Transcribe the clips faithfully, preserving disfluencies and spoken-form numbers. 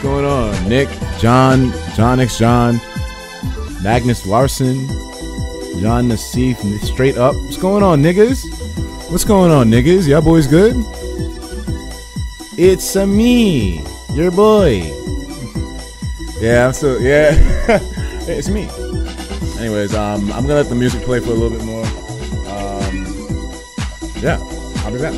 What's going on? Nick, John, John X John, Magnus Larson, John Nassif, straight up. What's going on, niggas? What's going on, niggas? Y'all boys good? It's a me, your boy. Yeah, I'm still, yeah. It's me. Anyways, um, I'm gonna let the music play for a little bit more. Um, yeah, I'll be back.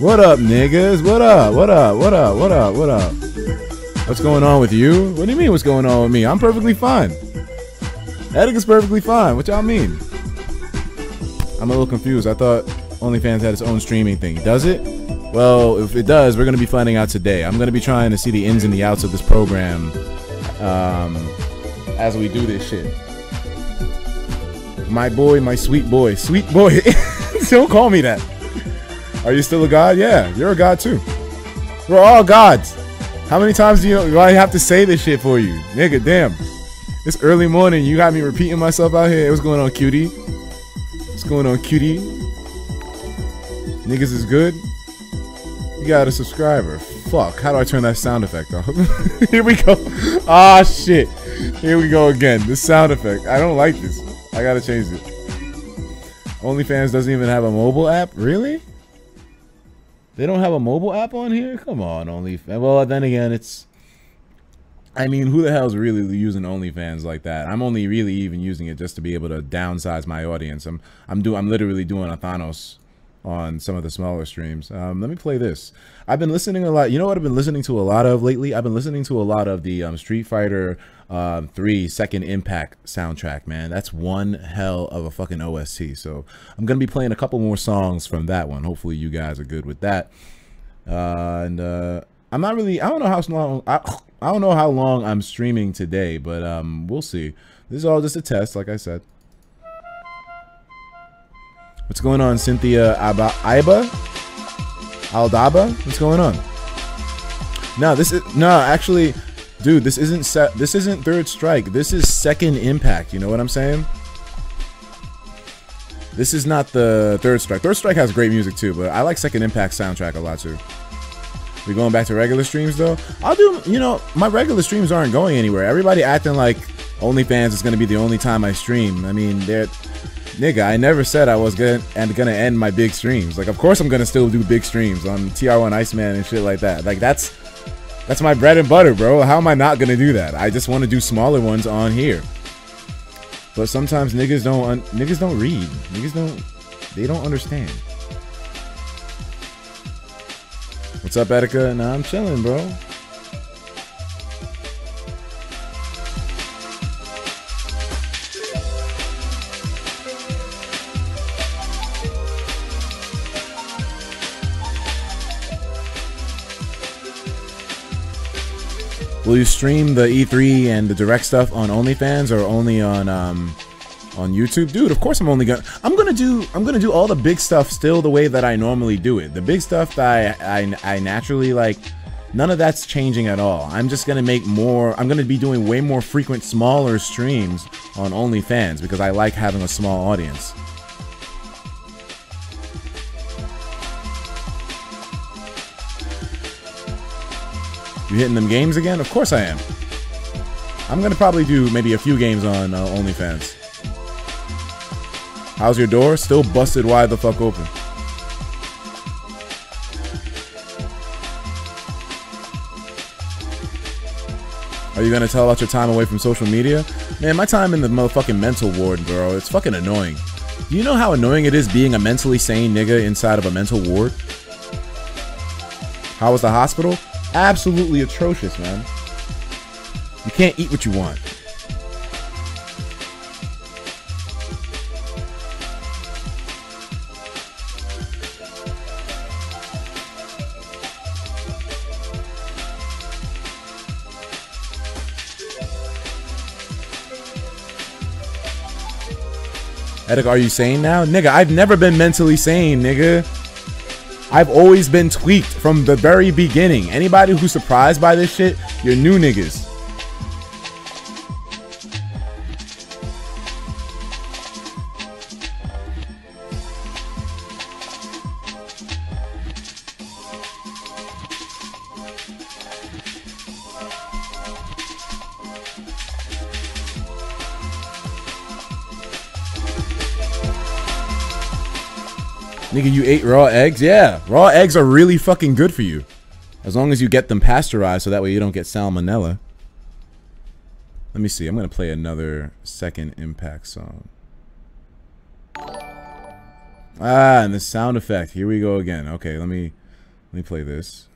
What up, niggas? What up? What up? What up? What up? What up? What's going on with you? What do you mean what's going on with me? I'm perfectly fine. Etika's perfectly fine. What y'all mean? I'm a little confused. I thought OnlyFans had its own streaming thing. Does it? Well, if it does, we're going to be finding out today. I'm going to be trying to see the ins and the outs of this program um, as we do this shit. My boy, my sweet boy. Sweet boy. Don't call me that. Are you still a god? Yeah, you're a god too. We're all gods. How many times do, you, do I have to say this shit for you? Nigga, damn. It's early morning. You got me repeating myself out here. What's going on, cutie? What's going on, cutie? Niggas is good? You got a subscriber. Fuck. How do I turn that sound effect off? Here we go. Ah, shit. Here we go again. The sound effect. I don't like this. I gotta change it. OnlyFans doesn't even have a mobile app? Really? They don't have a mobile app on here? Come on, OnlyFans. Well, then again, it's... I mean, who the hell's really using OnlyFans like that? I'm only really even using it just to be able to downsize my audience. I'm I'm do I'm literally doing a Thanos on some of the smaller streams. Um, let me play this. I've been listening a lot. You know what I've been listening to a lot of lately? I've been listening to a lot of the um, Street Fighter um, three Second Impact soundtrack, man. That's one hell of a fucking O S T. So I'm going to be playing a couple more songs from that one. Hopefully you guys are good with that. Uh, and uh, I'm not really, I don't know how long, I, I don't know how long I'm streaming today, but um, we'll see. This is all just a test, like I said. What's going on, Cynthia Aba, Iba? Aldaba? What's going on? No, this is no, actually, dude, this isn't se this isn't Third Strike. This is Second Impact. You know what I'm saying? This is not the Third Strike. Third Strike has great music too, but I like Second Impact soundtrack a lot too. We going back to regular streams though? I'll do, you know, my regular streams aren't going anywhere. Everybody acting like OnlyFans is gonna be the only time I stream. I mean, they're nigga, I never said I was gonna and gonna end my big streams. Like, of course I'm gonna still do big streams on T R one Iceman and shit like that. Like, that's that's my bread and butter, bro. How am I not gonna do that? I just want to do smaller ones on here. But sometimes niggas don't un niggas don't read. Niggas don't they don't understand. What's up, Etika? Nah, I'm chilling, bro. Will you stream the E three and the direct stuff on OnlyFans or only on um, on YouTube? Dude, of course I'm only gonna I'm gonna do I'm gonna do all the big stuff still the way that I normally do it. The big stuff that I I, I naturally like, none of that's changing at all. I'm just gonna make more. I'm gonna be doing way more frequent, smaller streams on OnlyFans because I like having a small audience. You hitting them games again? Of course I am. I'm gonna probably do maybe a few games on uh, OnlyFans. How's your door? Still busted wide the fuck open. Are you gonna tell about your time away from social media? Man, my time in the motherfucking mental ward, bro. It's fucking annoying. Do you know how annoying it is being a mentally sane nigga inside of a mental ward? How was the hospital? Absolutely atrocious, man. You can't eat what you want. Etika, are you sane now? Nigga, I've never been mentally sane, nigga. I've always been tweaked from the very beginning. Anybody who's surprised by this shit, you're new niggas. Nigga, you ate raw eggs? Yeah, raw eggs are really fucking good for you. As long as you get them pasteurized so that way you don't get salmonella. Let me see, I'm gonna play another second Impact song. Ah, and the sound effect. Here we go again. Okay, let me let me play this.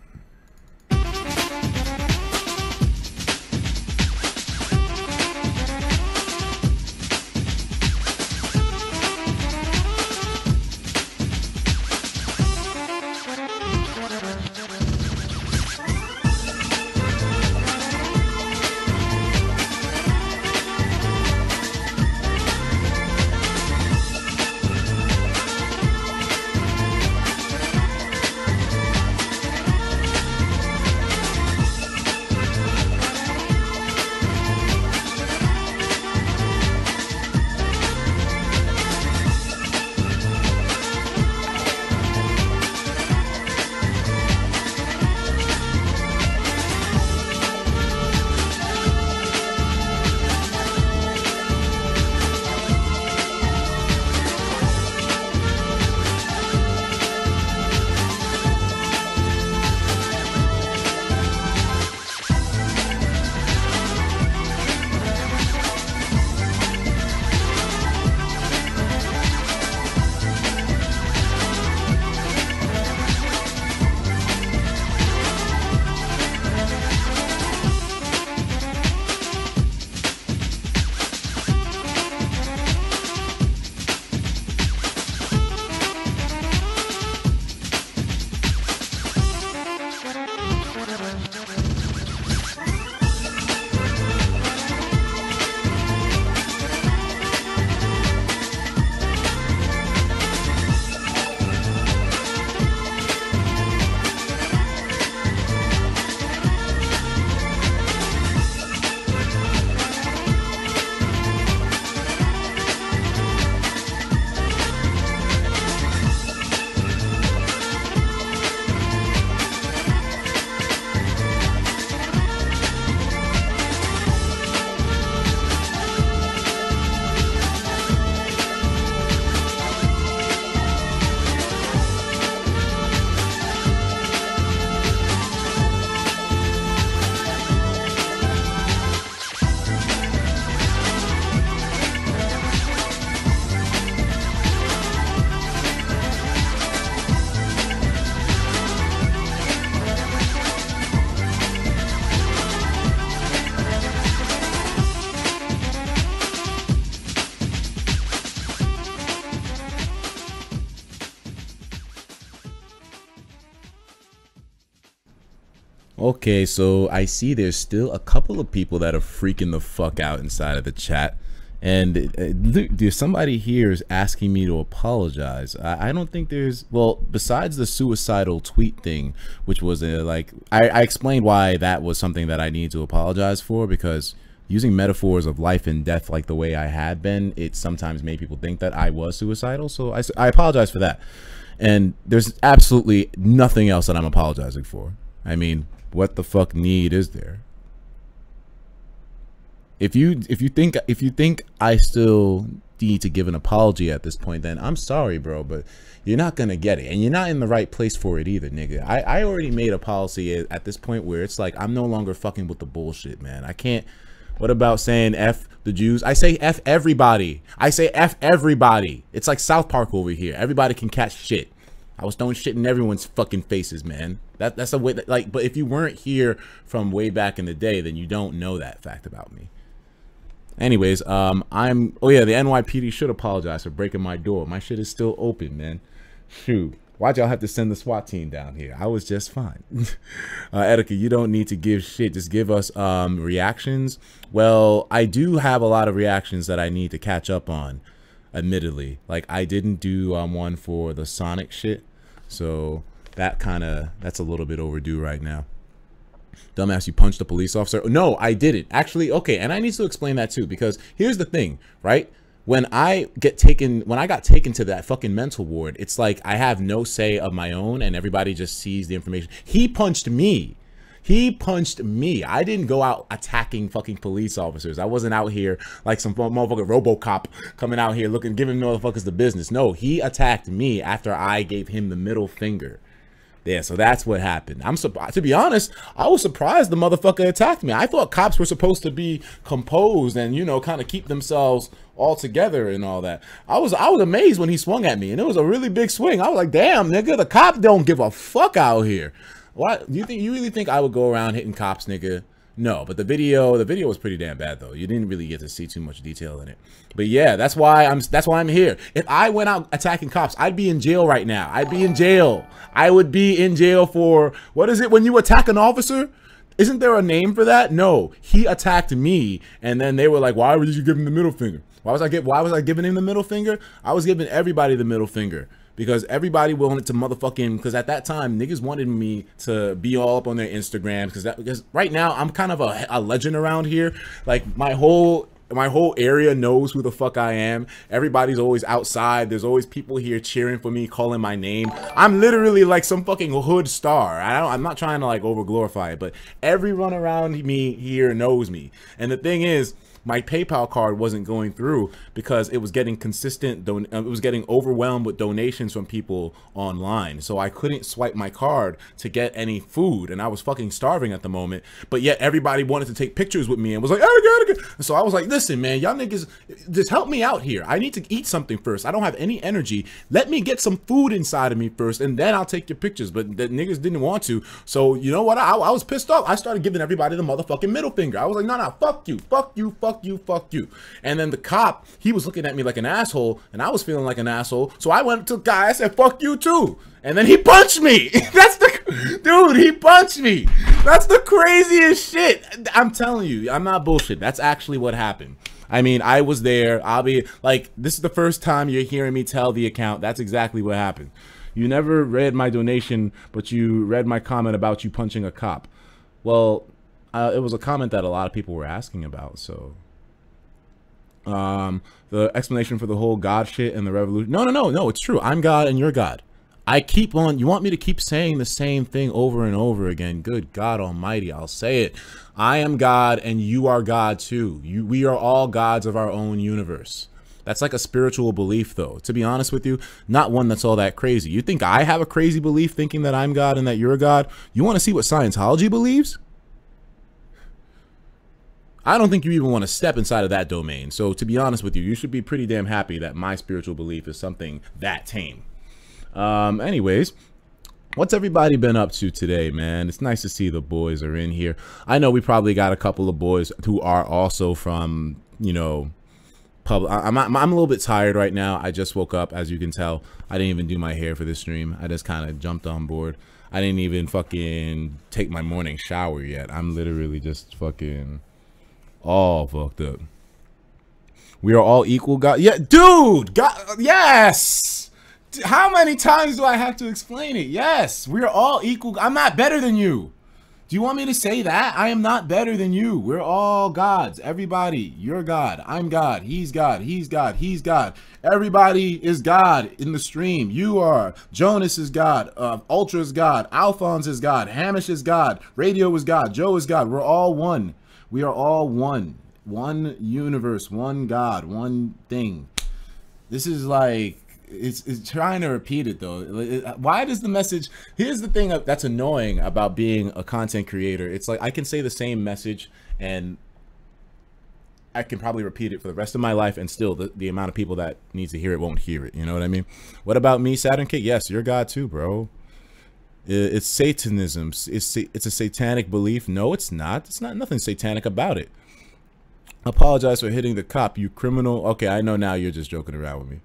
Okay, so I see there's still a couple of people that are freaking the fuck out inside of the chat. And uh, somebody here is asking me to apologize. I, I don't think there's, well, besides the suicidal tweet thing, which was uh, like, I, I explained why that was something that I need to apologize for, because using metaphors of life and death like the way I had been, it sometimes made people think that I was suicidal. So I, I apologize for that. And there's absolutely nothing else that I'm apologizing for. I mean, what the fuck need is there? If you if you think if you think I still need to give an apology at this point, then I'm sorry, bro, but you're not gonna get it, and you're not in the right place for it either, nigga. I I already made a policy at this point where it's like I'm no longer fucking with the bullshit, man. I can't. What about saying F the Jews? I say F everybody. I say F everybody. It's like South Park over here. Everybody can catch shit. I was throwing shit in everyone's fucking faces, man. That, that's a way that, like, but if you weren't here from way back in the day, then you don't know that fact about me. Anyways, um, I'm, oh yeah, the N Y P D should apologize for breaking my door. My shit is still open, man. Shoot. Why'd y'all have to send the SWAT team down here? I was just fine. uh, Etika, you don't need to give shit. Just give us um, reactions. Well, I do have a lot of reactions that I need to catch up on. Admittedly, like I didn't do um, one for the Sonic shit, so that kind of that's a little bit overdue right now. Dumbass, you punched a police officer? No, I didn't. Actually, okay, and I need to explain that too, because here's the thing, right? When I get taken, when I got taken to that fucking mental ward, it's like I have no say of my own, and everybody just sees the information. He punched me. He punched me. I didn't go out attacking fucking police officers. I wasn't out here like some motherfucking RoboCop coming out here looking, giving motherfuckers the business. No, he attacked me after I gave him the middle finger. Yeah, so that's what happened. I'm surprised. To be honest, I was surprised the motherfucker attacked me. I thought cops were supposed to be composed and, you know, kind of keep themselves all together and all that. I was I was amazed when he swung at me, and it was a really big swing. I was like, damn, nigga, the cop don't give a fuck out here. Why do you think you really think I would go around hitting cops, nigga? No, but the video, the video was pretty damn bad though. You didn't really get to see too much detail in it. But yeah, that's why I'm, that's why I'm here. If I went out attacking cops, I'd be in jail right now. I'd be in jail. I would be in jail for, what is it when you attack an officer? Isn't there a name for that? No, he attacked me, and then they were like, "Why would you give him the middle finger? Why was I get? Why was I giving him the middle finger? I was giving everybody the middle finger." Because everybody wanted to motherfucking, because at that time, niggas wanted me to be all up on their Instagrams. Because that, because right now, I'm kind of a, a legend around here. Like, my whole, my whole area knows who the fuck I am. Everybody's always outside. There's always people here cheering for me, calling my name. I'm literally like some fucking hood star. I don't, I'm not trying to like over-glorify it, but everyone around me here knows me. And the thing is, my PayPal card wasn't going through because it was getting consistent, don it was getting overwhelmed with donations from people online. So I couldn't swipe my card to get any food, and I was fucking starving at the moment. But yet everybody wanted to take pictures with me and was like, oh, God, God. So I was like, listen, man, y'all niggas, just help me out here. I need to eat something first. I don't have any energy. Let me get some food inside of me first, and then I'll take your pictures. But the niggas didn't want to. So you know what? I, I was pissed off. I started giving everybody the motherfucking middle finger. I was like, no, no, fuck you, fuck you, fuck you. Fuck you, fuck you. And then the cop, he was looking at me like an asshole, and I was feeling like an asshole. So I went to the guy, I said, fuck you too. And then he punched me. That's the, dude, he punched me. That's the craziest shit. I'm telling you, I'm not bullshit. That's actually what happened. I mean, I was there. I'll be like, this is the first time you're hearing me tell the account. That's exactly what happened. You never read my donation, but you read my comment about you punching a cop. Well, uh, it was a comment that a lot of people were asking about, so. Um, the explanation for the whole God shit and the revolution. No, no, no, no, it's true. I'm God and you're God. I keep on, you want me to keep saying the same thing over and over again. Good God Almighty, I'll say it. I am God and you are God too. You, we are all gods of our own universe. That's like a spiritual belief though. To be honest with you, not one that's all that crazy. You think I have a crazy belief thinking that I'm God and that you're God? You want to see what Scientology believes? I don't think you even want to step inside of that domain. So to be honest with you, you should be pretty damn happy that my spiritual belief is something that tame. Um, anyways, what's everybody been up to today, man? It's nice to see the boys are in here. I know we probably got a couple of boys who are also from, you know, public. I'm, I'm, I'm a little bit tired right now. I just woke up, as you can tell. I didn't even do my hair for this stream. I just kind of jumped on board. I didn't even fucking take my morning shower yet. I'm literally just fucking... all fucked up. We are all equal, God. Yeah, dude. God, yes. How many times do I have to explain it? Yes, we are all equal. I'm not better than you. Do you want me to say that? I am not better than you. We're all gods. Everybody, you're God. I'm God. He's God. He's God. He's God. Everybody is God in the stream. You are. Jonas is God. Uh, Ultra is God. Alphonse is God. Hamish is God. Radio is God. Joe is God. We're all one. We are all one, one universe, one God, one thing. This is like, it's, it's trying to repeat it though. Why does the message, here's the thing that's annoying about being a content creator. It's like, I can say the same message and I can probably repeat it for the rest of my life, and still the, the amount of people that needs to hear it won't hear it. You know what I mean? What about me, Saturn Kid? Yes, you're God too, bro. It's Satanism. It's it's a satanic belief. No, it's not. It's not nothing satanic about it. Apologize for hitting the cop, you criminal. Okay, I know now. You're just joking around with me.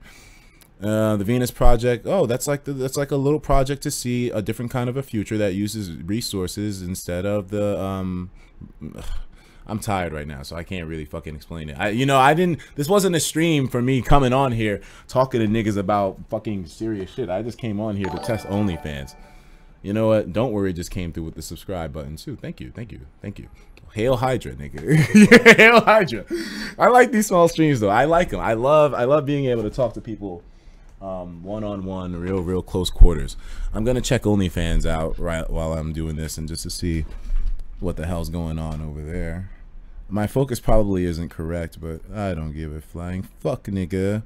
Uh, the Venus Project. Oh, that's like the, that's like a little project to see a different kind of a future that uses resources instead of the. Um, I'm tired right now, so I can't really fucking explain it. I, you know, I didn't. This wasn't a stream for me coming on here talking to niggas about fucking serious shit. I just came on here to test OnlyFans. You know what? Don't worry. Just came through with the subscribe button too. Thank you. Thank you. Thank you. Hail Hydra, nigga. Hail Hydra. I like these small streams though. I like them. I love, I love being able to talk to people um, one-on-one, real, real close quarters. I'm going to check OnlyFans out right while I'm doing this and just to see what the hell's going on over there. My focus probably isn't correct, but I don't give a flying fuck, nigga.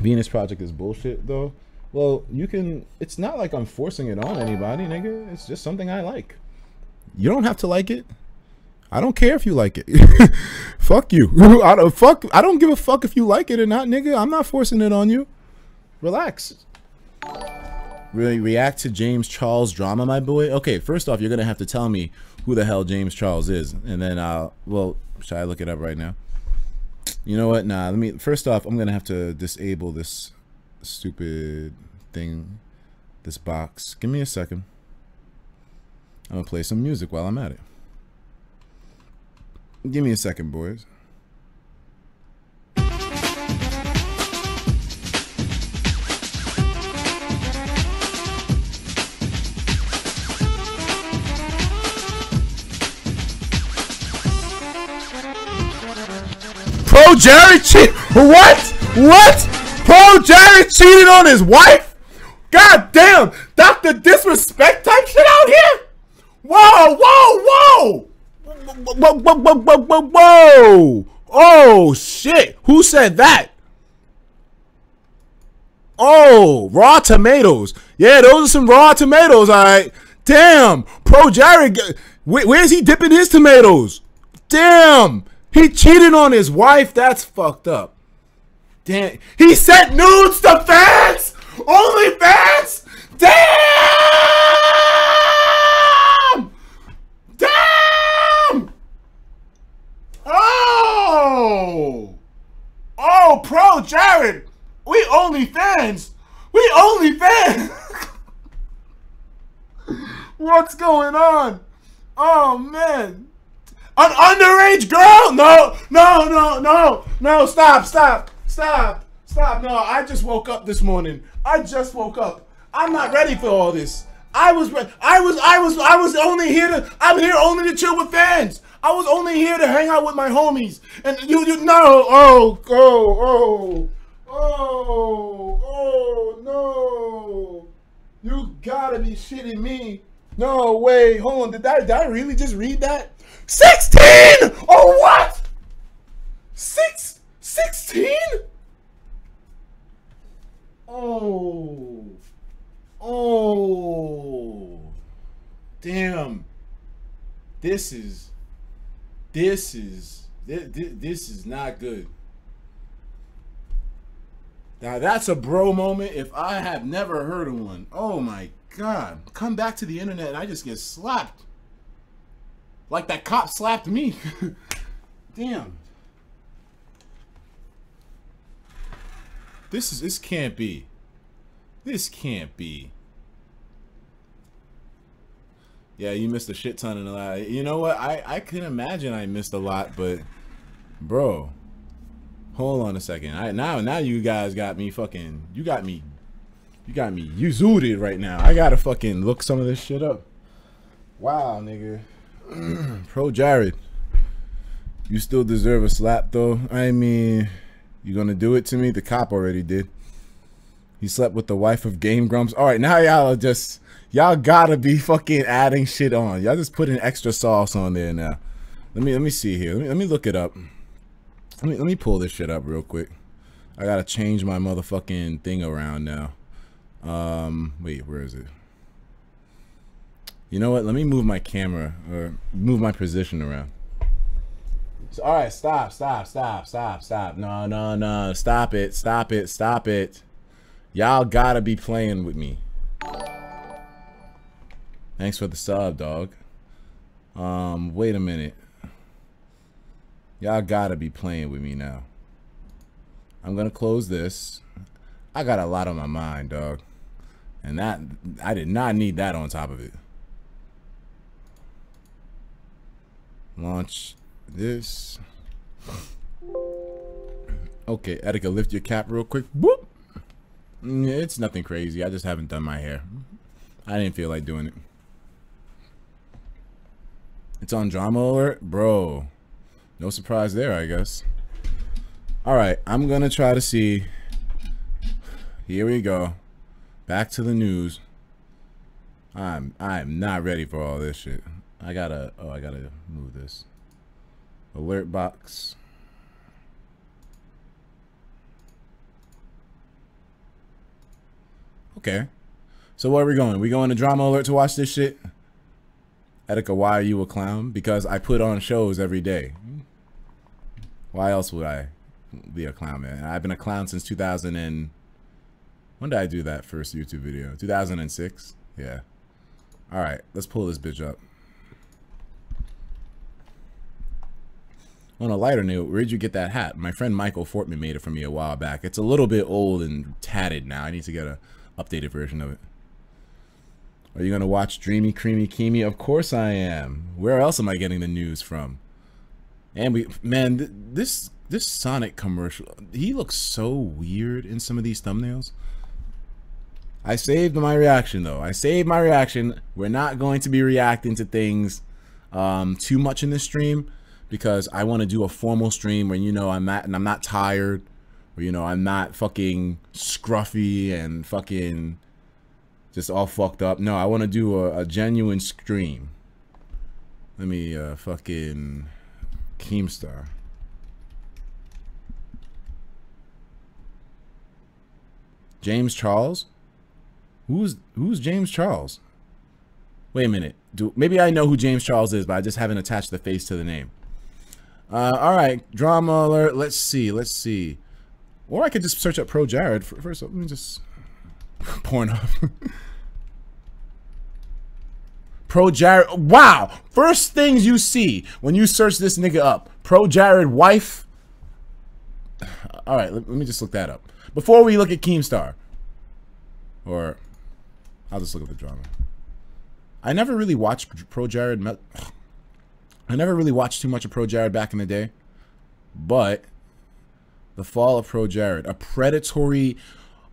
Venus Project is bullshit, though. Well, you can... It's not like I'm forcing it on anybody, nigga. It's just something I like. You don't have to like it. I don't care if you like it. Fuck you. I don't, fuck, I don't give a fuck if you like it or not, nigga. I'm not forcing it on you. Relax. Really react to James Charles drama, my boy? Okay, first off, you're going to have to tell me who the hell James Charles is. And then I'll... Well, should I look it up right now? You know what? Nah, let me... First off, I'm going to have to disable this stupid thing. This box. Give me a second. I'm going to play some music while I'm at it. Give me a second, boys. ProJared cheat. What? What? ProJared cheated on his wife? God damn. Doctor Disrespect type shit out here? Whoa, whoa, whoa. Whoa, whoa, whoa, whoa, whoa, whoa. Oh, shit. Who said that? Oh, raw tomatoes. Yeah, those are some raw tomatoes, all right. Damn. ProJared, where, where's he dipping his tomatoes? Damn. He cheated on his wife. That's fucked up. Damn. He sent nudes to fans. Only fans. Damn. Damn. Oh. Oh, ProJared. We only fans. We only fans. What's going on? Oh, man. An underage girl? No, no, no, no, no, stop, stop, stop, stop. No, I just woke up this morning. I just woke up. I'm not ready for all this. I was, I was, I was, I was only here to, I'm here only to chill with fans. I was only here to hang out with my homies. And you, you, no, oh, oh, oh, oh, oh, no. You gotta be shitting me. No way, hold on, did I, did I really just read that? sixteen! Oh, what? Six, sixteen? Oh. Oh. Damn. This is, this is, this, this is not good. Now that's a bro moment if I have never heard of one. Oh my God. Come back to the internet and I just get slapped. Like that cop slapped me. Damn. This is, this can't be. This can't be. Yeah, you missed a shit ton and a lot. You know what? I, I can imagine I missed a lot, but bro, hold on a second. I now now you guys got me fucking, you got me, you got me, you zooted right now. I gotta fucking look some of this shit up. Wow, nigga. ProJared, you still deserve a slap though. I mean, you gonna do it to me? The cop already did. He slept with the wife of Game Grumps. All right, now y'all just, y'all gotta be fucking adding shit on. Y'all just putting extra sauce on there now. Let me let me see here. Let me, let me look it up. Let me let me pull this shit up real quick. I gotta change my motherfucking thing around now. Um, wait, where is it? You know what? Let me move my camera or move my position around. So, all right, stop, stop, stop, stop, stop. No, no, no. Stop it. Stop it. Stop it. Y'all gotta be playing with me. Thanks for the sub, dog. Um, wait a minute. Y'all gotta be playing with me now. I'm gonna close this. I got a lot on my mind, dog. And that, I did not need that on top of it. Launch this. Okay, Etika, lift your cap real quick. Boop. It's nothing crazy. I just haven't done my hair. I didn't feel like doing it. It's on Drama Alert, bro. No surprise there, I guess. All right, I'm gonna try to see. Here we go. Back to the news. I'm I'm not ready for all this shit. I gotta, oh, I gotta move this. Alert box. Okay. So where are we going? We going to Drama Alert to watch this shit? Etika, why are you a clown? Because I put on shows every day. Why else would I be a clown, man? I've been a clown since two thousand and... When did I do that first YouTube video? two thousand six? Yeah. Alright, let's pull this bitch up. On a lighter note, where'd you get that hat? My friend Michael Fortman made it for me a while back. It's a little bit old and tatted now. I need to get a updated version of it. Are you gonna watch Dreamy Creamy Keemy? Of course I am. Where else am I getting the news from? And we, man, th this this Sonic commercial, he looks so weird in some of these thumbnails. I saved my reaction though. I saved my reaction. We're not going to be reacting to things um, too much in this stream because I want to do a formal stream where, you know, I'm not and I'm not tired. Where, you know, I'm not fucking scruffy and fucking just all fucked up. No, I want to do a, a genuine stream. Let me uh, fucking Keemstar. James Charles? Who's who's James Charles? Wait a minute. Do maybe I know who James Charles is, but I just haven't attached the face to the name. Uh, all right, Drama Alert. Let's see. Let's see. Or I could just search up ProJared. First, let me just porn up. ProJared. Wow. First things you see when you search this nigga up. ProJared wife. All right. Let, let me just look that up before we look at Keemstar. Or I'll just look at the drama. I never really watched ProJared. I never really watched too much of ProJared back in the day, but. The Fall of ProJared, a predatory,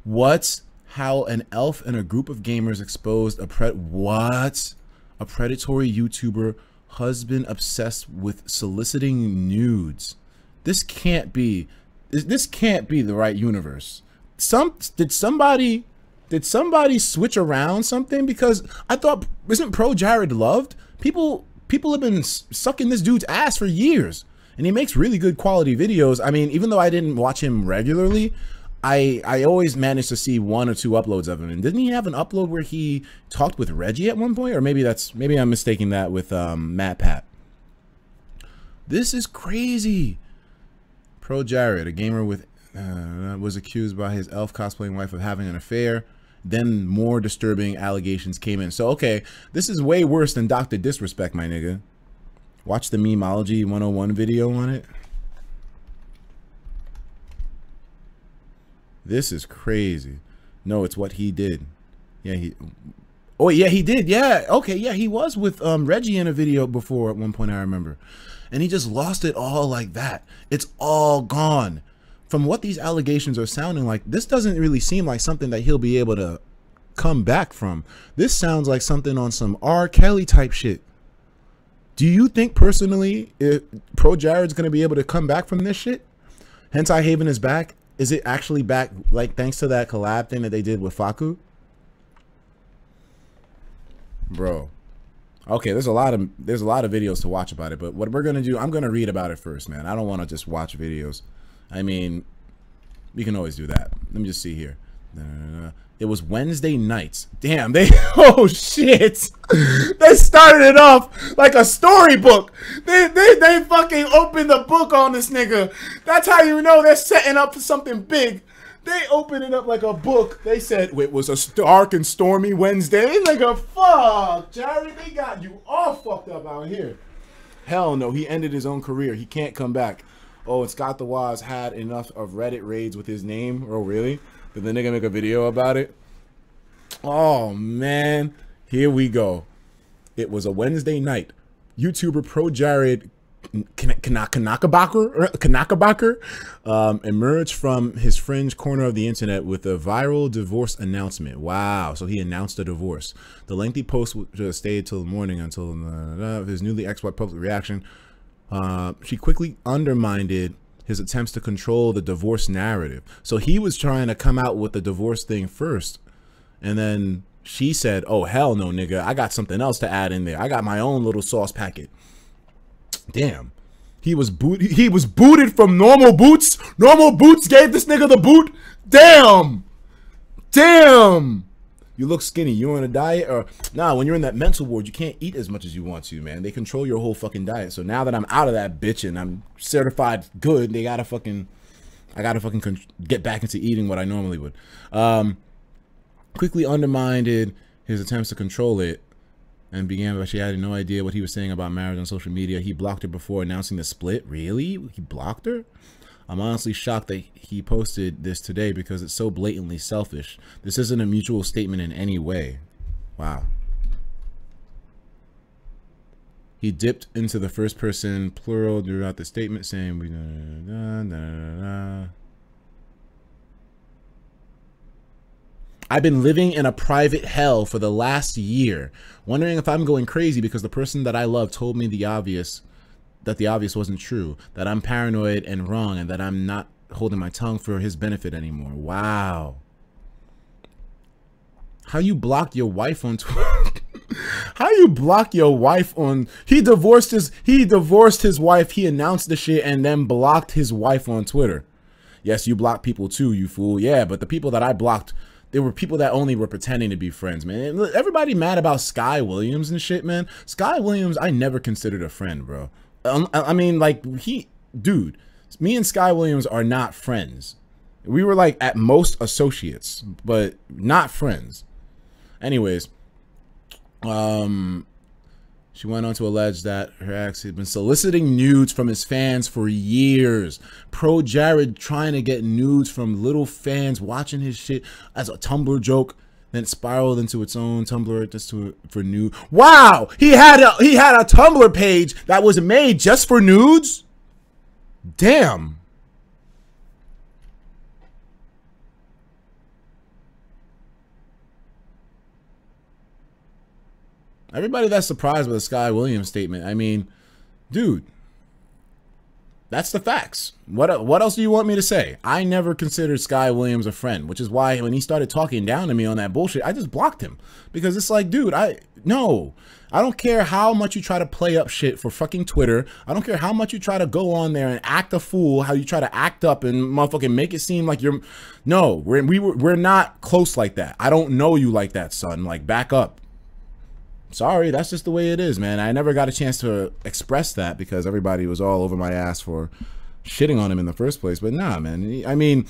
what? How an elf and a group of gamers exposed a pred, what? A predatory YouTuber husband obsessed with soliciting nudes. This can't be, this can't be the right universe. Some, did somebody, did somebody switch around something? Because I thought, isn't ProJared loved? People, people have been sucking this dude's ass for years. And he makes really good quality videos. I mean, even though I didn't watch him regularly, I I always managed to see one or two uploads of him. And didn't he have an upload where he talked with Reggie at one point? Or maybe that's maybe I'm mistaking that with um, Matt Pat. This is crazy. ProJared, a gamer with uh, was accused by his elf cosplaying wife of having an affair. Then more disturbing allegations came in. So okay, this is way worse than Doctor Disrespect, my nigga. Watch the Memeology one oh one video on it. This is crazy. No, it's what he did. Yeah, he... Oh, yeah, he did. Yeah, okay, yeah, he was with um, Reggie in a video before at one point, I remember. And he just lost it all like that. It's all gone. From what these allegations are sounding like, this doesn't really seem like something that he'll be able to come back from. This sounds like something on some R. Kelly type shit. Do you think personally if ProJared's going to be able to come back from this shit? Hentai Haven is back. Is it actually back, like, thanks to that collab thing that they did with Faku? Bro. Okay, there's a lot of there's a lot of videos to watch about it, but what we're going to do, I'm going to read about it first, man. I don't want to just watch videos. I mean, we can always do that. Let me just see here. It was Wednesday nights. Damn, they, oh shit. They started it off like a storybook. They, they, they fucking opened the book on this nigga. That's how you know they're setting up for something big. They opened it up like a book. They said it was a dark and stormy Wednesday. Nigga, fuck, Jerry, they got you all fucked up out here. Hell no, he ended his own career. He can't come back. Oh, and Scott the Waz had enough of Reddit raids with his name. Oh, really? Did the nigga make a video about it? Oh, man. Here we go. It was a Wednesday night. YouTuber ProJared Kanakabaker um, emerged from his fringe corner of the internet with a viral divorce announcement. Wow. So he announced a divorce. The lengthy post stayed till the morning until uh, his newly ex-wife public reaction. Uh, she quickly undermined it. His attempts to control the divorce narrative. So he was trying to come out with the divorce thing first, and then she said, oh, hell no, nigga. I got something else to add in there. I got my own little sauce packet. Damn. He was boot. He was booted from Normal Boots. Normal Boots gave this nigga the boot. Damn. Damn. You look skinny. You on a diet? Or nah, when you're in that mental ward, you can't eat as much as you want to, man. They control your whole fucking diet. So now that I'm out of that bitch and I'm certified good, they gotta fucking... I gotta fucking con get back into eating what I normally would. Um... quickly undermined his attempts to control it and began by she had no idea what he was saying about marriage on social media. He blocked her before announcing the split. Really? He blocked her? I'm honestly shocked that he posted this today because it's so blatantly selfish. This isn't a mutual statement in any way. Wow. He dipped into the first person plural throughout the statement, saying... Da, da, da, da, da. I've been living in a private hell for the last year, wondering if I'm going crazy because the person that I love told me the obvious, that the obvious wasn't true, that I'm paranoid and wrong, and that I'm not holding my tongue for his benefit anymore. Wow. How you blocked your wife on Twitter? How you block your wife on... He divorced his, he divorced his wife, he announced the shit, and then blocked his wife on Twitter. Yes, you block people too, you fool. Yeah, but the people that I blocked... There were people that only were pretending to be friends, man. Everybody mad about Sky Williams and shit, man. Sky Williams, I never considered a friend, bro. I mean, like, he... Dude, me and Sky Williams are not friends. We were, like, at most associates, but not friends. Anyways, um... she went on to allege that her ex had been soliciting nudes from his fans for years. ProJared trying to get nudes from little fans watching his shit as a Tumblr joke, then spiraled into its own Tumblr just to, for nude. Wow, he had a he had a Tumblr page that was made just for nudes. Damn. Everybody that's surprised by the Sky Williams statement, I mean, dude, that's the facts. What what else do you want me to say? I never considered Sky Williams a friend, which is why when he started talking down to me on that bullshit, I just blocked him. Because it's like, dude, I, no. I don't care how much you try to play up shit for fucking Twitter. I don't care how much you try to go on there and act a fool, how you try to act up and motherfucking make it seem like you're, no, we're, we, we're not close like that. I don't know you like that, son. Like, back up. Sorry, that's just the way it is, man. I never got a chance to express that because everybody was all over my ass for shitting on him in the first place. But nah, man. I mean,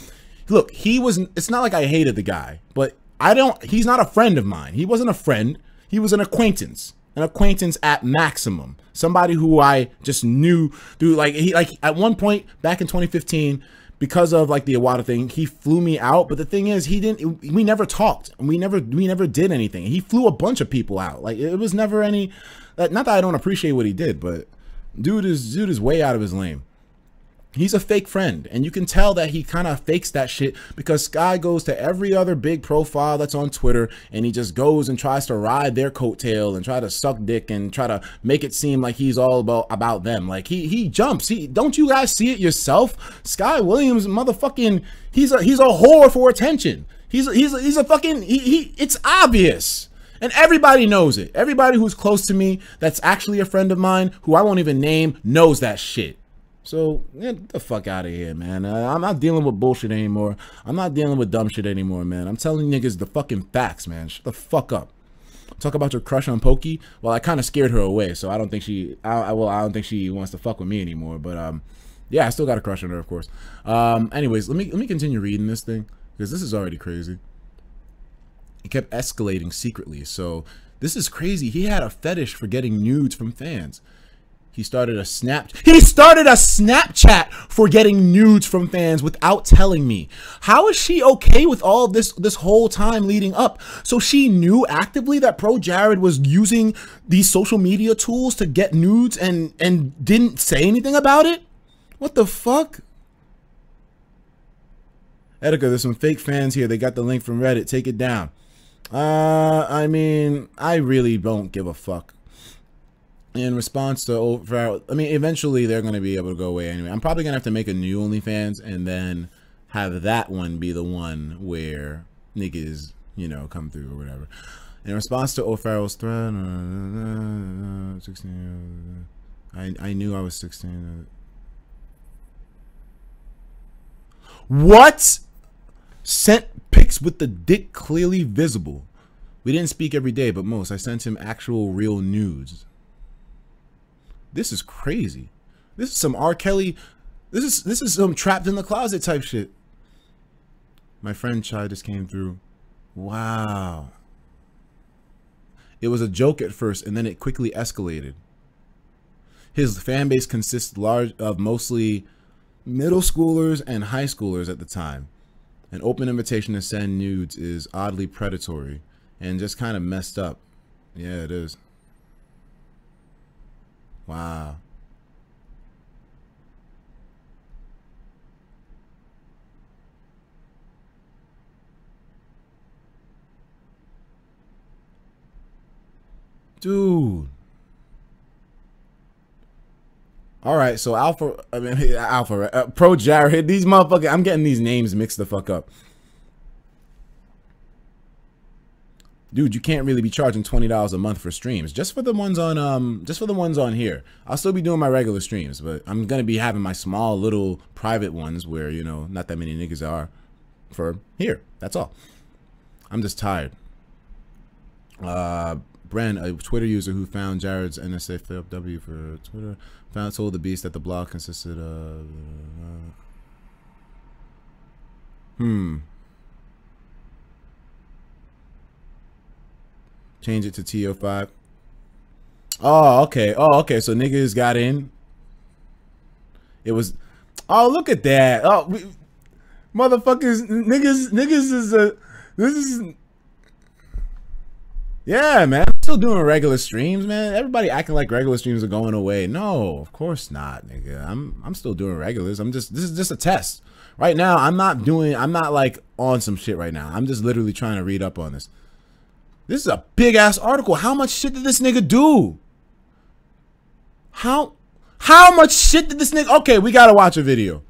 look, he wasn't... It's not like I hated the guy, but I don't... He's not a friend of mine. He wasn't a friend. He was an acquaintance. An acquaintance at maximum. Somebody who I just knew through... Like, he, like at one point, back in twenty fifteen... because of like the Iwata thing, he flew me out. But the thing is, he didn't. We never talked. We never. We never did anything. He flew a bunch of people out. Like it was never any. Not that I don't appreciate what he did, but dude is dude is way out of his lane. He's a fake friend, and you can tell that he kind of fakes that shit because Sky goes to every other big profile that's on Twitter, and he just goes and tries to ride their coattail and try to suck dick and try to make it seem like he's all about about them. Like he he jumps. He don't you guys see it yourself? Sky Williams, motherfucking, he's a he's a whore for attention. He's a, he's a, he's a fucking he, he. It's obvious. And everybody knows it. Everybody who's close to me, that's actually a friend of mine, who I won't even name, knows that shit. So, yeah, get the fuck out of here, man. Uh, I'm not dealing with bullshit anymore. I'm not dealing with dumb shit anymore, man. I'm telling niggas the fucking facts, man. Shut the fuck up. Talk about your crush on Pokey. Well, I kind of scared her away, so I don't think she... I, I, well, I don't think she wants to fuck with me anymore, but, um... yeah, I still got a crush on her, of course. Um, anyways, let me, let me continue reading this thing, because this is already crazy. It kept escalating secretly, so... This is crazy. He had a fetish for getting nudes from fans. He started a snap. He started a Snapchat for getting nudes from fans without telling me. How is she okay with all of this this whole time leading up? So she knew actively that ProJared was using these social media tools to get nudes and and didn't say anything about it? What the fuck? Etika, there's some fake fans here. They got the link from Reddit. Take it down. Uh, I mean, I really don't give a fuck. In response to over, I mean, eventually they're going to be able to go away anyway. I'm probably going to have to make a new OnlyFans and then have that one be the one where niggas you know, come through or whatever. In response to O'Farrell's threat, uh, uh, sixteen, uh, I, I knew I was sixteen. Uh, what? Sent pics with the dick clearly visible. We didn't speak every day, but most. I sent him actual real nudes. This is crazy. This is some R. Kelly. This is this is some trapped in the closet type shit. My friend Chai just came through. Wow. It was a joke at first, and then it quickly escalated. His fan base consists large of mostly middle schoolers and high schoolers at the time. An open invitation to send nudes is oddly predatory and just kind of messed up. Yeah, it is. Wow. Dude. All right, so Alpha, I mean Alpha, uh, ProJared, these motherfuckers, I'm getting these names mixed the fuck up. Dude, you can't really be charging twenty dollars a month for streams. Just for the ones on um just for the ones on here. I'll still be doing my regular streams, but I'm going to be having my small little private ones where, you know, not that many niggas are for here. That's all. I'm just tired. Uh Bren, a Twitter user who found Jared's N S A F L W for Twitter, found told the Beast that the blog consisted of. Uh, hmm. Change it to T O five. Oh, okay. Oh, okay. So niggas got in. It was. Oh, look at that. Oh, we, motherfuckers, niggas, niggas is a. This is. Yeah, man. I'm still doing regular streams, man. Everybody acting like regular streams are going away. No, of course not, nigga. I'm I'm still doing regulars. I'm just this is just a test. Right now, I'm not doing I'm not like on some shit right now. I'm just literally trying to read up on this. This is a big ass article. How much shit did this nigga do? How how much shit did this nigga? Okay, we gotta watch a video.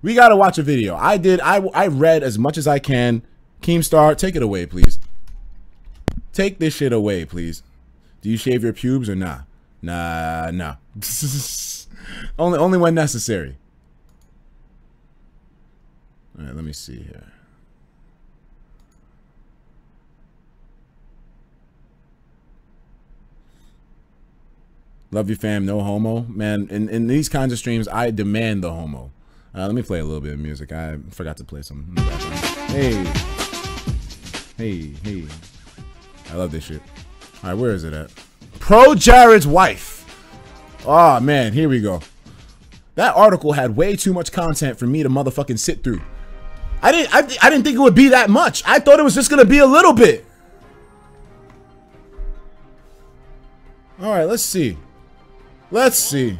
We gotta watch a video. I did I I read as much as I can. Keemstar, take it away, please. Take this shit away, please. Do you shave your pubes or nah? Nah, nah. only, only when necessary. All right, let me see here. Love you, fam. No homo, man. In in these kinds of streams, I demand the homo. Uh, let me play a little bit of music. I forgot to play some. Hey, hey, hey. I love this shit. All right, where is it at? ProJared's wife. Oh, man, here we go. That article had way too much content for me to motherfucking sit through. I didn't, I, I didn't think it would be that much. I thought it was just going to be a little bit. All right, let's see. Let's see.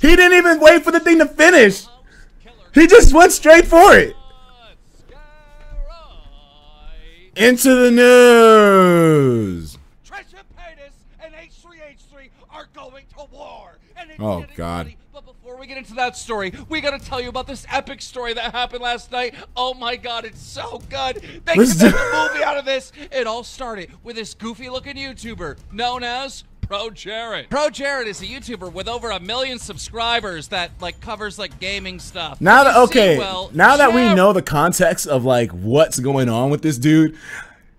He didn't even wait for the thing to finish. He just went straight for it. Into the news. Trisha Paytas and H three H three are going to war. And oh God! Ready. But before we get into that story, we gotta tell you about this epic story that happened last night. Oh my God, it's so good! They can make a movie out of this. It all started with this goofy-looking YouTuber known as ProJared. ProJared is a YouTuber with over a million subscribers that like covers like gaming stuff. Now that okay, see, well, now that we know the context of like what's going on with this dude,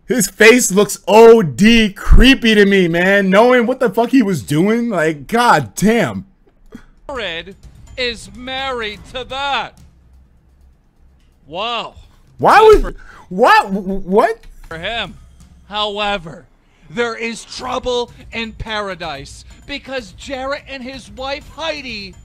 his face looks O D creepy to me, man. Knowing what the fuck he was doing, like God damn. ProJared is married to that. Wow. Why would what what for him? However. There is trouble in paradise because Jared and his wife Heidi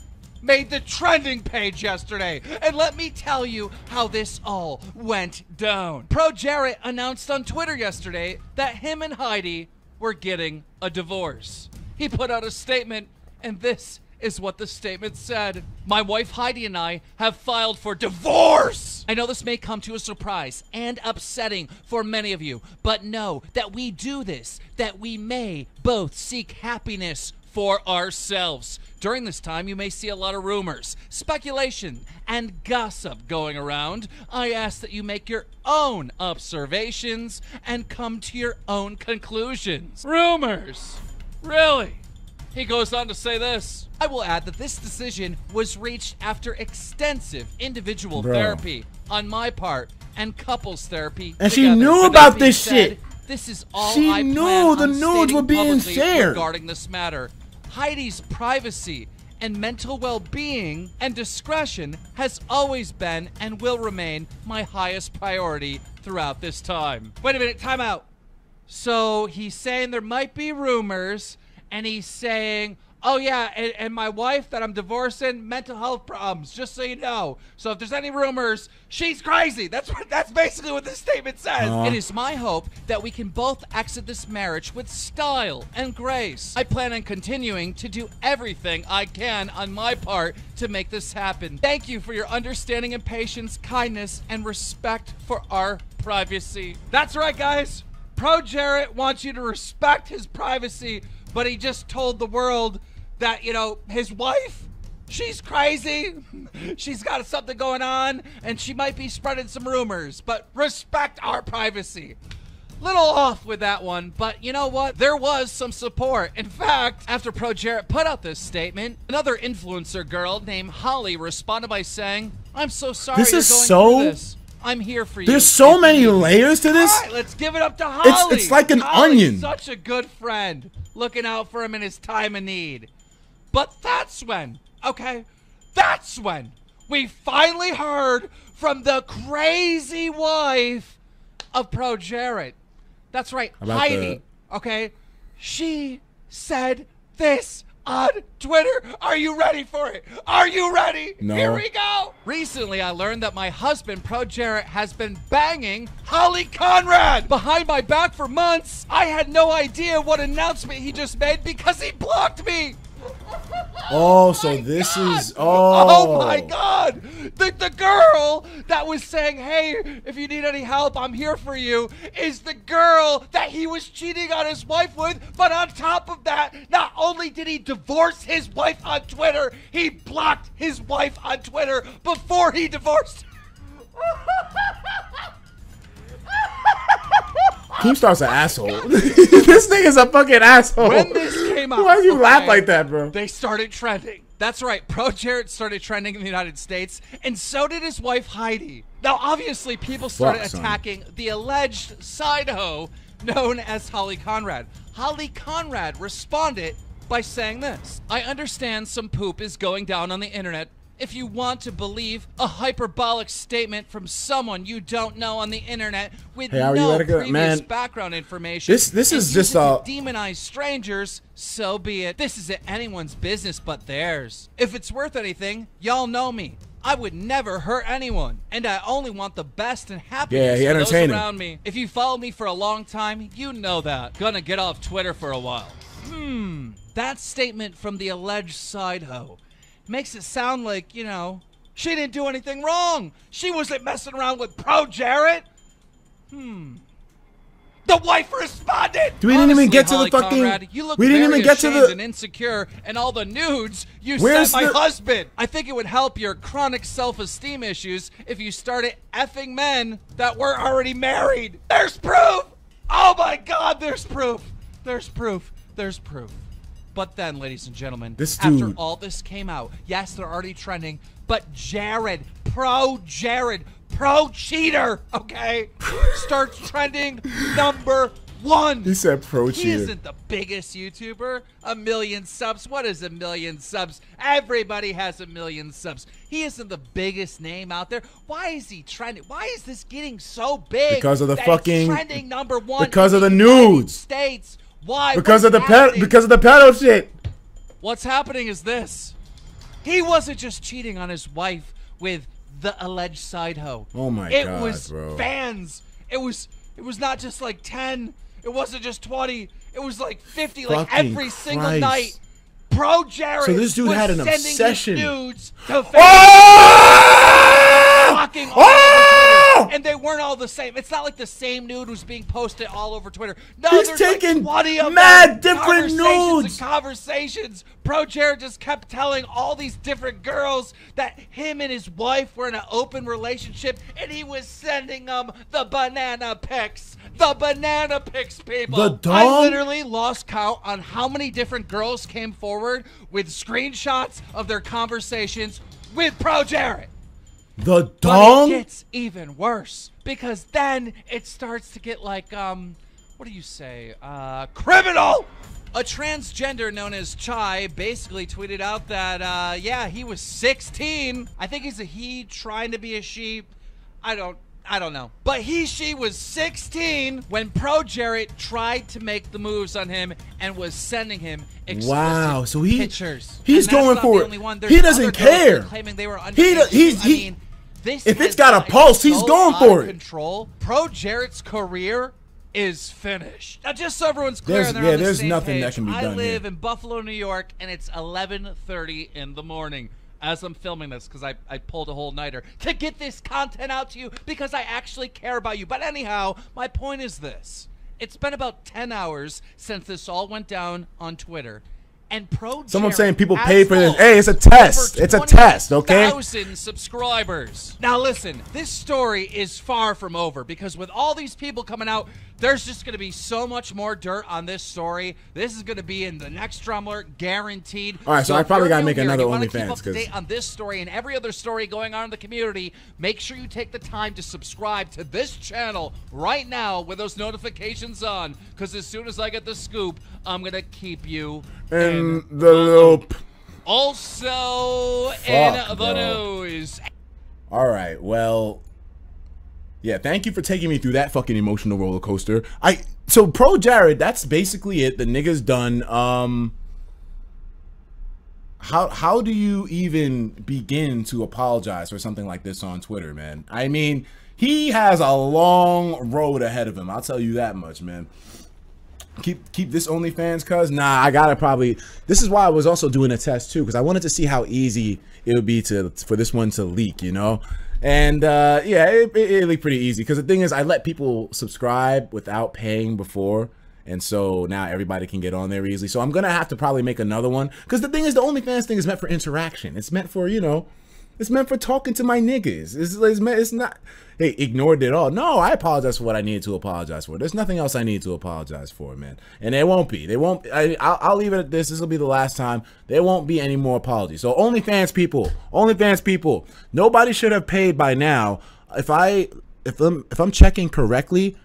made the trending page yesterday. And let me tell you how this all went down. ProJared announced on Twitter yesterday that him and Heidi were getting a divorce. He put out a statement, and this is what the statement said. My wife Heidi and I have filed for divorce. I know this may come to a surprise and upsetting for many of you, but know that we do this, that we may both seek happiness for ourselves. During this time, you may see a lot of rumors, speculation, and gossip going around. I ask that you make your own observations and come to your own conclusions. Rumors! Really? He goes on to say this. I will add that this decision was reached after extensive individual Bro. therapy on my part and couples therapy And together. she knew With about this said, shit. This is all she I knew the nudes were being shared regarding this matter. Heidi's privacy and mental well-being and discretion has always been and will remain my highest priority throughout this time. Wait a minute, time out. So he's saying there might be rumors, and he's saying, oh yeah, and, and my wife that I'm divorcing, mental health problems, just so you know. So if there's any rumors, she's crazy. That's what, that's basically what this statement says. Uh-huh. It is my hope that we can both exit this marriage with style and grace. I plan on continuing to do everything I can on my part to make this happen. Thank you for your understanding and patience, kindness, and respect for our privacy. That's right, guys. ProJared wants you to respect his privacy, but he just told the world that, you know, his wife, she's crazy, she's got something going on, and she might be spreading some rumors, but respect our privacy. Little off with that one, but you know what? There was some support. In fact, after ProJared put out this statement, another influencer girl named Holly responded by saying, I'm so sorry this you're is going so through this. I'm here for you. There's so it's many easy. layers to this. All right, let's give it up to Holly. It's, it's like an Holly's onion. Such a good friend, looking out for him in his time of need. But that's when, okay, that's when we finally heard from the crazy wife of ProJared. That's right, Heidi, that? okay? She said this on Twitter. Are you ready for it? Are you ready? No. Here we go. Recently, I learned that my husband, ProJared, has been banging Holly Conrad behind my back for months. I had no idea what announcement he just made because he blocked me. Oh, oh so this God. is, oh. Oh my God. The, the girl that was saying, hey, if you need any help, I'm here for you, is the girl that he was cheating on his wife with. But on top of that, not only did he divorce his wife on Twitter, he blocked his wife on Twitter before he divorced her. Keemstar's an asshole. This nigga's a fucking asshole. When this came out, why do you okay, laugh like that, bro? They started trending. That's right, ProJared started trending in the United States, and so did his wife Heidi. Now, obviously, people started Fuck, attacking son. the alleged side hoe known as Holly Conrad. Holly Conrad responded by saying this: I understand some poop is going down on the internet. If you want to believe a hyperbolic statement from someone you don't know on the internet with hey, no previous Man, background information, this this is just uh... demonize strangers, so be it. This isn't anyone's business but theirs. If it's worth anything, y'all know me. I would never hurt anyone, and I only want the best and happiness yeah, for those around me. If you follow me for a long time, you know that. Gonna get off Twitter for a while. Hmm. That statement from the alleged side hoe makes it sound like, you know, she didn't do anything wrong. She wasn't messing around with ProJared. Hmm. The wife responded. We didn't Honestly, even get to Holly the fucking. Conrad, you look we didn't even get to the. And insecure and all the nudes you Where's sent my the... husband. I think it would help your chronic self-esteem issues if you started effing men that were already married. There's proof. Oh my God, there's proof. There's proof. There's proof. But then, ladies and gentlemen, this after all this came out, yes, they're already trending, but Jared, ProJared, pro-cheater, okay, starts trending number one. He said pro-cheater. He isn't the biggest YouTuber. A million subs. What is a million subs? Everybody has a million subs. He isn't the biggest name out there. Why is he trending? Why is this getting so big? Because of the fucking trending number one. Because of the nudes. States. Why? Because What's of the pedo, because of the pedo shit. What's happening is this: he wasn't just cheating on his wife with the alleged side hoe. Oh my it god! It was bro. fans. It was. It was not just like ten. It wasn't just twenty. It was like fifty. Fucking like every Christ. single night. ProJared. So this dude was had an obsession. Sending his nudes to fans. Oh! Fucking. Oh! and they weren't all the same. It's not like the same nude was being posted all over Twitter. No, he's there's taking like twenty of mad them. different conversations nudes. And conversations. ProJared just kept telling all these different girls that him and his wife were in an open relationship, and he was sending them the banana pics. The banana pics, people. The dog? I literally lost count on how many different girls came forward with screenshots of their conversations with ProJared. The dong? But it gets even worse, because then it starts to get like, um, what do you say? Uh, criminal! A transgender known as Chai basically tweeted out that, uh, yeah, he was sixteen. I think he's a he trying to be a she. I don't, I don't know. But he, she was sixteen when ProJared tried to make the moves on him and was sending him explicit wow, so he, pictures. He's going for it. He doesn't care. Claiming they were he do, he's, he, I mean, this if it's got a pulse, he's so going for it. Control. ProJared's career is finished. Now, just so everyone's clear, there's, yeah, on the there's same nothing page, that can be done. I live here. in Buffalo, New York, and it's eleven thirty in the morning as I'm filming this, because I, I pulled a whole nighter to get this content out to you, because I actually care about you. But anyhow, my point is this. It's been about ten hours since this all went down on Twitter. And ProJared, someone's saying people pay for this. Hey, it's a test. It's a test, okay? one thousand subscribers. Now, listen, this story is far from over, because with all these people coming out, there's just going to be so much more dirt on this story. This is going to be in the next DramaAlert, guaranteed. All right, so, so I probably got to make another OnlyFans. Keep up to date on this story and every other story going on in the community. Make sure you take the time to subscribe to this channel right now with those notifications on, because as soon as I get the scoop, I'm going to keep you in, in the loop. Also Fuck, in the bro. news. All right, well... yeah, thank you for taking me through that fucking emotional roller coaster. I so ProJared, that's basically it. The nigga's done. Um, how how do you even begin to apologize for something like this on Twitter, man? I mean, he has a long road ahead of him. I'll tell you that much, man. Keep keep this OnlyFans, cuz nah, I gotta probably. This is why I was also doing a test too, because I wanted to see how easy it would be to for this one to leak, you know. And uh, yeah, it, it, it looked pretty easy, because the thing is, I let people subscribe without paying before, and so now everybody can get on there easily. So I'm gonna have to probably make another one, because the thing is, the OnlyFans thing is meant for interaction. It's meant for, you know, it's meant for talking to my niggas. It's, it's, meant, it's not. Hey, ignored it all. No, I apologize for what I needed to apologize for. There's nothing else I need to apologize for, man. And there won't be. They won't. I, I'll, I'll leave it at this. This will be the last time. There won't be any more apologies. So OnlyFans people, OnlyFans people, nobody should have paid by now. If I, if I'm, if I'm checking correctly,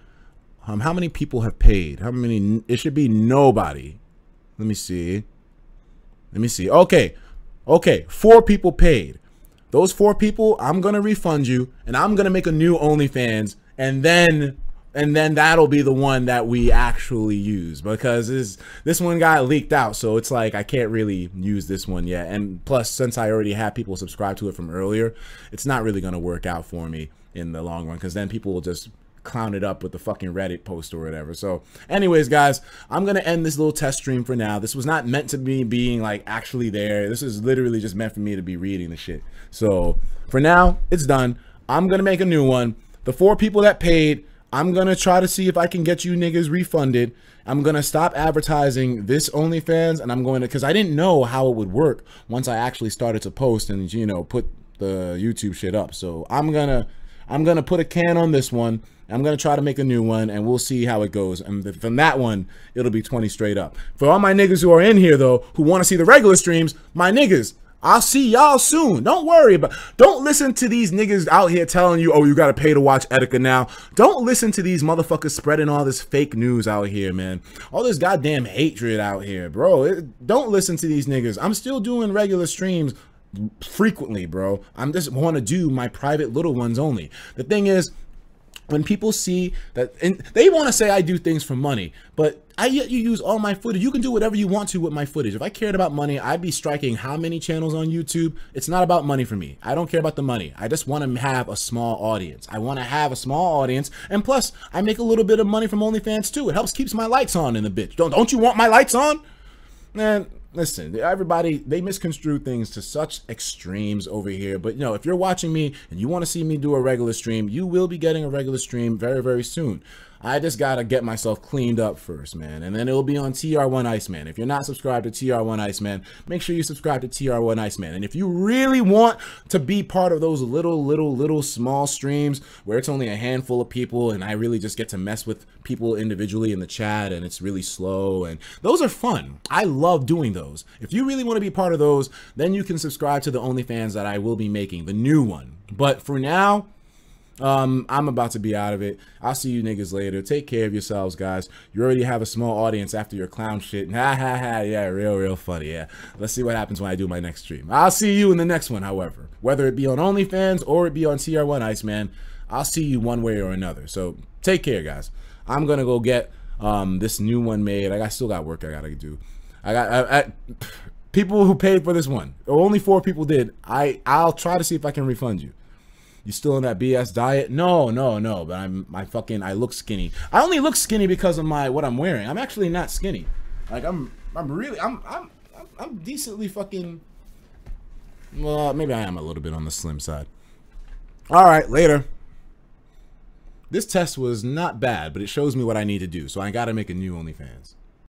um, how many people have paid? How many? It should be nobody. Let me see. Let me see. Okay, okay, four people paid. Those four people, I'm gonna refund you, and I'm gonna make a new OnlyFans, and then, and then that'll be the one that we actually use, because this this one got leaked out, so it's like I can't really use this one yet. And plus, since I already had people subscribe to it from earlier, it's not really gonna work out for me in the long run, because then people will just clown it up with the fucking Reddit post or whatever. So anyways, guys, I'm gonna end this little test stream for now. This was not meant to be being like actually there. This is literally just meant for me to be reading the shit. So for now, it's done. I'm gonna make a new one. The four people that paid, I'm gonna try to see if I can get you niggas refunded. I'm gonna stop advertising this OnlyFans, and I'm going to, because I didn't know how it would work once I actually started to post and, you know, put the YouTube shit up. So I'm gonna I'm gonna put a can on this one. I'm going to try to make a new one, and we'll see how it goes. And from that one, it'll be twenty straight up. For all my niggas who are in here, though, who want to see the regular streams, my niggas, I'll see y'all soon. Don't worry about, don't listen to these niggas out here telling you, oh, you got to pay to watch Etika now. Don't listen to these motherfuckers spreading all this fake news out here, man. All this goddamn hatred out here, bro. It, don't listen to these niggas. I'm still doing regular streams frequently, bro. I'm just want to do my private little ones only. The thing is, when people see that, and they want to say I do things for money, but I let you use all my footage. You can do whatever you want to with my footage. If I cared about money, I'd be striking how many channels on YouTube. It's not about money for me. I don't care about the money. I just want to have a small audience. I want to have a small audience, and plus, I make a little bit of money from OnlyFans too. It helps keeps my lights on in the bitch. Don't don't you want my lights on? Man, listen, everybody, they misconstrue things to such extremes over here. But, you know, if you're watching me and you want to see me do a regular stream, you will be getting a regular stream very, very soon. I just got to get myself cleaned up first, man. And then it'll be on T R one Iceman. If you're not subscribed to T R one Iceman, make sure you subscribe to T R one Iceman. And if you really want to be part of those little, little, little small streams where it's only a handful of people and I really just get to mess with people individually in the chat and it's really slow, and those are fun. I love doing those. If you really want to be part of those, then you can subscribe to the OnlyFans that I will be making, the new one. But for now, Um, I'm about to be out of it. I'll see you niggas later. Take care of yourselves, guys. You already have a small audience after your clown shit. Ha ha ha. Yeah, real, real funny. Yeah. Let's see what happens when I do my next stream. I'll see you in the next one, however. Whether it be on OnlyFans or it be on T R one Iceman, I'll see you one way or another. So take care, guys. I'm gonna go get um this new one made. I still got work I gotta do. I got I, I, people who paid for this one. Only four people did. I I'll try to see if I can refund you. You still on that B S diet? No, no, no. But I'm, my fucking, I look skinny. I only look skinny because of my what I'm wearing. I'm actually not skinny. Like I'm, I'm really, I'm, I'm, I'm decently fucking. Well, maybe I am a little bit on the slim side. All right, later. This test was not bad, but it shows me what I need to do. So I gotta make a new OnlyFans.